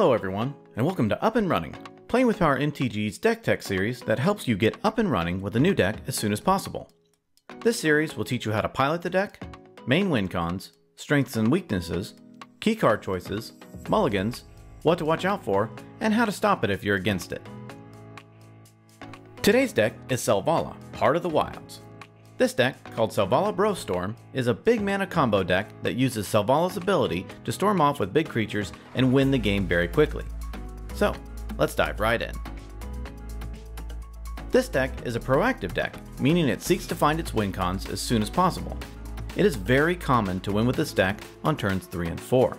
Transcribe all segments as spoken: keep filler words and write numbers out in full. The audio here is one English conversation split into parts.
Hello everyone, and welcome to Up and Running, playing with our M T G's deck tech series that helps you get up and running with a new deck as soon as possible. This series will teach you how to pilot the deck, main win cons, strengths and weaknesses, key card choices, mulligans, what to watch out for, and how to stop it if you're against it. Today's deck is Selvala, Heart of the Wilds. This deck, called Selvala Brostorm, is a big mana combo deck that uses Selvala's ability to storm off with big creatures and win the game very quickly. So, let's dive right in. This deck is a proactive deck, meaning it seeks to find its win cons as soon as possible. It is very common to win with this deck on turns three and four.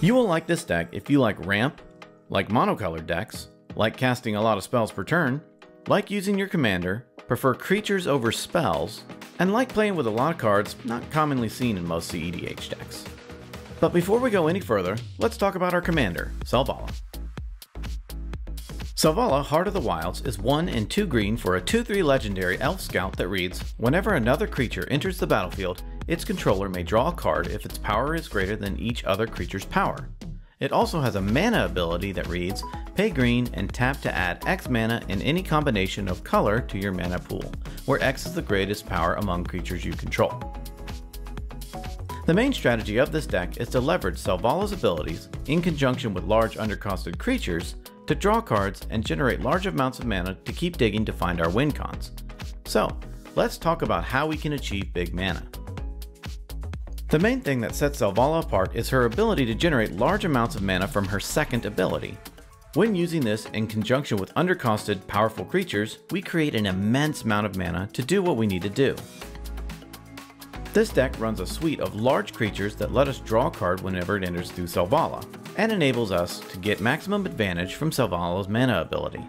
You will like this deck if you like ramp, like monocolored decks, like casting a lot of spells per turn, like using your commander, prefer creatures over spells, and like playing with a lot of cards not commonly seen in most C E D H decks. But before we go any further, let's talk about our commander, Selvala. Selvala Heart of the Wilds is one and two green for a two three legendary elf scout that reads, whenever another creature enters the battlefield, its controller may draw a card if its power is greater than each other creature's power. It also has a mana ability that reads, pay green and tap to add X mana in any combination of color to your mana pool, where X is the greatest power among creatures you control. The main strategy of this deck is to leverage Selvala's abilities in conjunction with large undercosted creatures to draw cards and generate large amounts of mana to keep digging to find our win cons. So, let's talk about how we can achieve big mana. The main thing that sets Selvala apart is her ability to generate large amounts of mana from her second ability. When using this in conjunction with undercosted, powerful creatures, we create an immense amount of mana to do what we need to do. This deck runs a suite of large creatures that let us draw a card whenever it enters through Selvala, and enables us to get maximum advantage from Selvala's mana ability.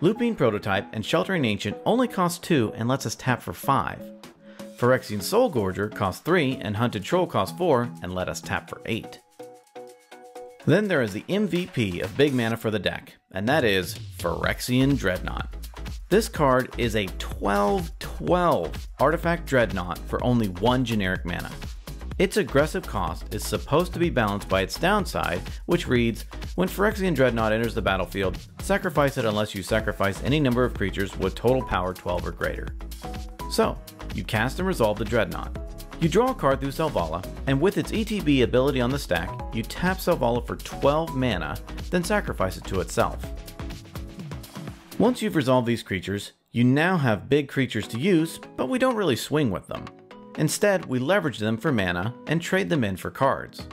Lupine Prototype and Sheltering Ancient only cost two and lets us tap for five. Phyrexian Soulgorger costs three and Hunted Troll costs four and let us tap for eight. Then there is the M V P of big mana for the deck, and that is Phyrexian Dreadnought. This card is a twelve twelve artifact dreadnought for only one generic mana. Its aggressive cost is supposed to be balanced by its downside, which reads, when Phyrexian Dreadnought enters the battlefield, sacrifice it unless you sacrifice any number of creatures with total power twelve or greater. So, you cast and resolve the Dreadnought. You draw a card through Selvala, and with its E T B ability on the stack, you tap Selvala for twelve mana, then sacrifice it to itself. Once you've resolved these creatures, you now have big creatures to use, but we don't really swing with them. Instead, we leverage them for mana and trade them in for cards.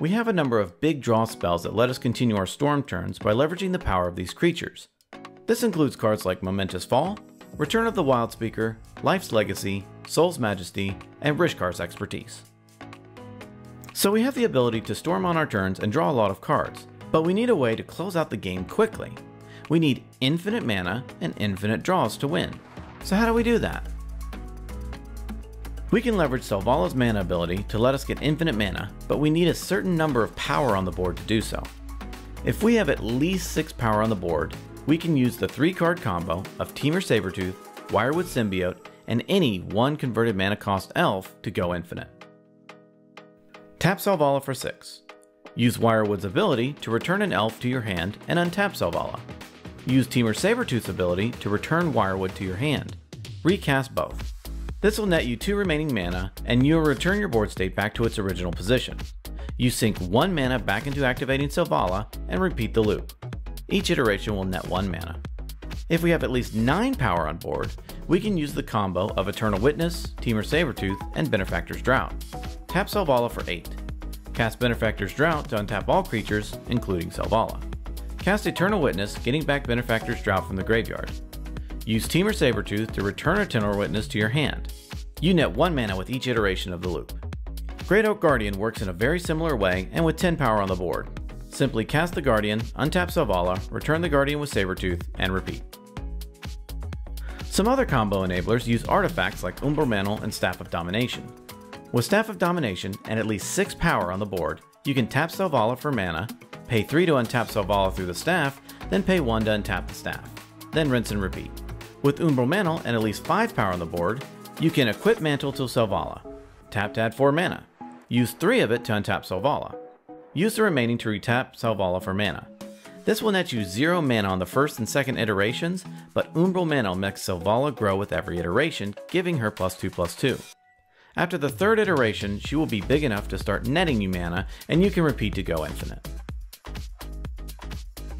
We have a number of big draw spells that let us continue our storm turns by leveraging the power of these creatures. This includes cards like Momentous Fall, Return of the Wildspeaker, Life's Legacy, Soul's Majesty, and Rishkar's Expertise. So we have the ability to storm on our turns and draw a lot of cards, but we need a way to close out the game quickly. We need infinite mana and infinite draws to win. So how do we do that? We can leverage Selvala's mana ability to let us get infinite mana, but we need a certain number of power on the board to do so. If we have at least six power on the board, we can use the three card combo of Temur Sabertooth, Wirewood Symbiote, and any one converted mana cost elf to go infinite. Tap Selvala for six. Use Wirewood's ability to return an elf to your hand and untap Selvala. Use Temur Sabertooth's ability to return Wirewood to your hand. Recast both. This will net you two remaining mana, and you'll return your board state back to its original position. You sink one mana back into activating Selvala and repeat the loop. Each iteration will net one mana. If we have at least nine power on board, we can use the combo of Eternal Witness, Temur Sabertooth, and Benefactor's Drought. Tap Selvala for eight. Cast Benefactor's Drought to untap all creatures, including Selvala. Cast Eternal Witness, getting back Benefactor's Drought from the graveyard. Use Temur Sabertooth to return Eternal Witness to your hand. You net one mana with each iteration of the loop. Great Oak Guardian works in a very similar way and with ten power on the board. Simply cast the Guardian, untap Selvala, return the Guardian with Sabertooth, and repeat. Some other combo enablers use artifacts like Umbral Mantle and Staff of Domination. With Staff of Domination and at least six power on the board, you can tap Selvala for mana, pay three to untap Selvala through the staff, then pay one to untap the staff, then rinse and repeat. With Umbral Mantle and at least five power on the board, you can equip Mantle to Selvala. Tap to add four mana. Use three of it to untap Selvala. Use the remaining to retap Selvala for mana. This will net you zero mana on the first and second iterations, but Umbral Mantle makes Selvala grow with every iteration, giving her plus two plus two. After the third iteration, she will be big enough to start netting you mana, and you can repeat to go infinite.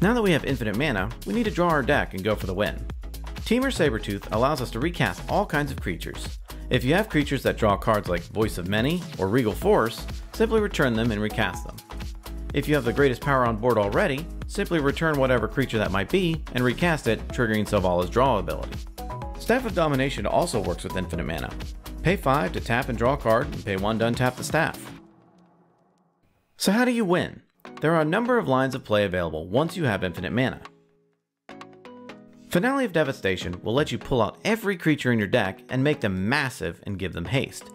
Now that we have infinite mana, we need to draw our deck and go for the win. Temur Sabertooth allows us to recast all kinds of creatures. If you have creatures that draw cards like Voice of Many or Regal Force, simply return them and recast them. If you have the greatest power on board already, simply return whatever creature that might be and recast it, triggering Selvala's draw ability. Staff of Domination also works with infinite mana. Pay five to tap and draw a card, and pay one to untap the staff. So how do you win? There are a number of lines of play available once you have infinite mana. Finale of Devastation will let you pull out every creature in your deck and make them massive and give them haste.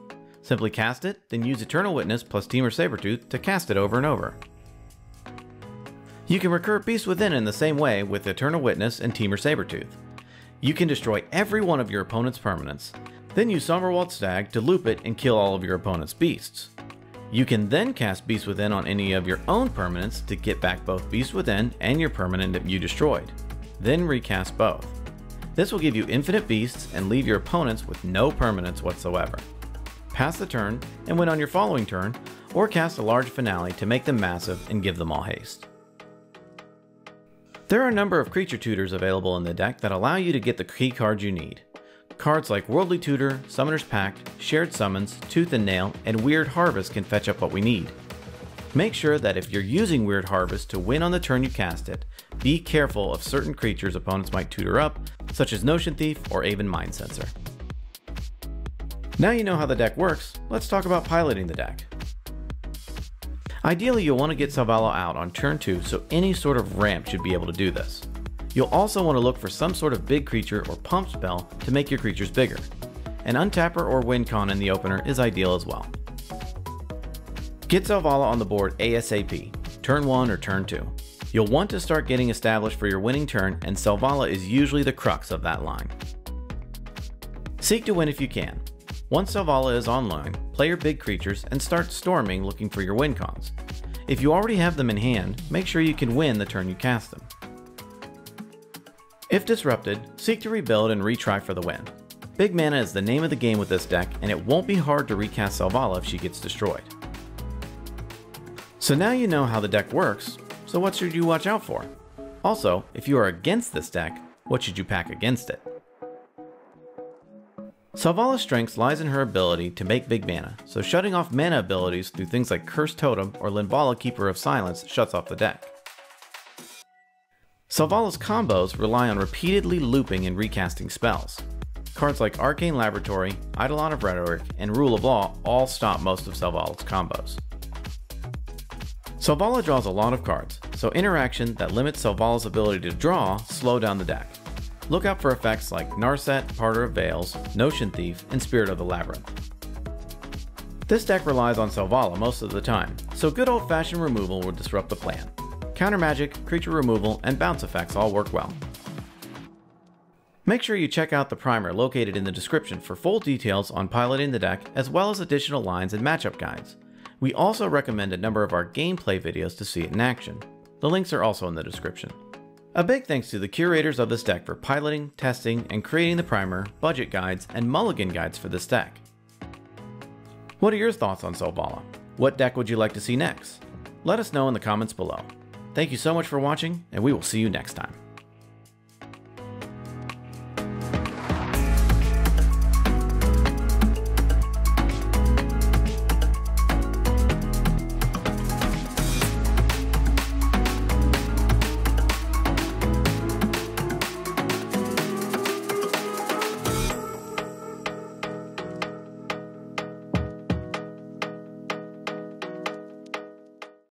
Simply cast it, then use Eternal Witness plus Temur Sabertooth to cast it over and over. You can recur Beast Within in the same way with Eternal Witness and Temur Sabertooth. You can destroy every one of your opponent's permanents, then use Somberwald Stag to loop it and kill all of your opponent's beasts. You can then cast Beast Within on any of your own permanents to get back both Beast Within and your permanent that you destroyed, then recast both. This will give you infinite beasts and leave your opponents with no permanents whatsoever. Pass the turn and win on your following turn, or cast a large finale to make them massive and give them all haste. There are a number of creature tutors available in the deck that allow you to get the key cards you need. Cards like Worldly Tutor, Summoner's Pact, Shared Summons, Tooth and Nail, and Weird Harvest can fetch up what we need. Make sure that if you're using Weird Harvest to win on the turn you cast it, be careful of certain creatures opponents might tutor up, such as Notion Thief or Aven Mindcenser. Now you know how the deck works, let's talk about piloting the deck. Ideally, you'll want to get Selvala out on turn two, so any sort of ramp should be able to do this. You'll also want to look for some sort of big creature or pump spell to make your creatures bigger. An untapper or win con in the opener is ideal as well. Get Selvala on the board ASAP, turn one or turn two. You'll want to start getting established for your winning turn, and Selvala is usually the crux of that line. Seek to win if you can. Once Selvala is online, play your big creatures and start storming looking for your win cons. If you already have them in hand, make sure you can win the turn you cast them. If disrupted, seek to rebuild and retry for the win. Big mana is the name of the game with this deck, and it won't be hard to recast Selvala if she gets destroyed. So now you know how the deck works, so what should you watch out for? Also, if you are against this deck, what should you pack against it? Selvala's strength lies in her ability to make big mana, so shutting off mana abilities through things like Cursed Totem or Limbala Keeper of Silence shuts off the deck. Selvala's combos rely on repeatedly looping and recasting spells. Cards like Arcane Laboratory, Eidolon of Rhetoric, and Rule of Law all stop most of Selvala's combos. Selvala draws a lot of cards, so interaction that limits Selvala's ability to draw slow down the deck. Look out for effects like Narset, Parter of Veils, Notion Thief, and Spirit of the Labyrinth. This deck relies on Selvala most of the time, so good old-fashioned removal will disrupt the plan. Counter magic, creature removal, and bounce effects all work well. Make sure you check out the primer located in the description for full details on piloting the deck, as well as additional lines and matchup guides. We also recommend a number of our gameplay videos to see it in action. The links are also in the description. A big thanks to the curators of this deck for piloting, testing, and creating the primer, budget guides, and mulligan guides for this deck. What are your thoughts on Selvala? What deck would you like to see next? Let us know in the comments below. Thank you so much for watching, and we will see you next time.